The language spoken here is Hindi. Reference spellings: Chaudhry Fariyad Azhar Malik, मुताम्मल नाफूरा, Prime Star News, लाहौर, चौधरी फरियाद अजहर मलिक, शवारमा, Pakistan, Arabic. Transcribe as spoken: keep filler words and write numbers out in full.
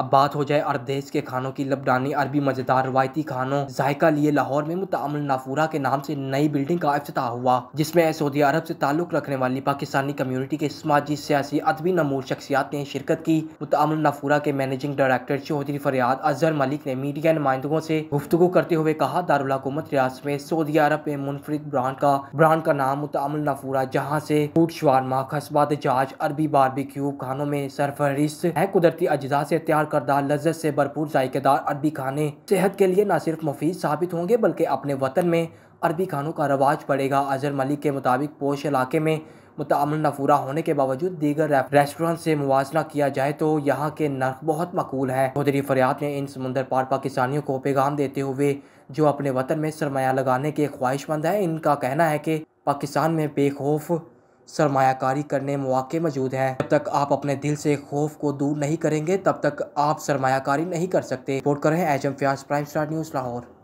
अब बात हो जाए अरब देश के खानों की। लबडानी अरबी मजेदार रवायती खानों जायका लिए लाहौर में मुताम्मल नाफूरा के नाम से नई बिल्डिंग का इफ्तिताह हुआ, जिसमें सऊदी अरब से ताल्लुक रखने वाली पाकिस्तानी कम्युनिटी के समाजी सियासी अदबी नमूर शख्सियात ने शिरकत की। मुताम्मल नाफूरा के मैनेजिंग डायरेक्टर चौधरी फरियाद अजहर मलिक ने मीडिया नुमाइंदों से गुफ्तगू करते हुए कहा, दारुलहुकूमत रियासत में सऊदी अरब में मुनफरिद ब्रांड का ब्रांड का नाम मुताम्मल नाफूरा जहाँ से फूड शवारमा खसबा दजाज अरबी बारबेक्यू खानों में सरफहरिस्त है। कुदरती अज्जा से तैयार करदार लज्जत से भरपूर जायकेदार अरबी खाने सेहत के लिए ना सिर्फ मुफीद साबित होंगे बल्कि अपने वतन में अरबी खानों का रवाज बढ़ेगा। अजहर मलिक के मुताबिक पोश इलाके में मुताम्मल नफूरा होने के बावजूद दीगर रेस्टोरेंट से मुवाजना किया जाए तो यहाँ के नर्क बहुत मकूल है। चौधरी फरियाद ने इन समुंदर पार पाकिस्तानियों को पैगाम देते हुए जो अपने वतन में सरमाया लगाने के ख्वाहिशमंद है, इनका कहना है कि पाकिस्तान में बेखौफ सरमायाकारी करने मौके मौजूद हैं। जब तक आप अपने दिल से खौफ को दूर नहीं करेंगे तब तक आप सरमायाकारी नहीं कर सकते। रिपोर्ट करें H M Fayyaz, prime star news, लाहौर।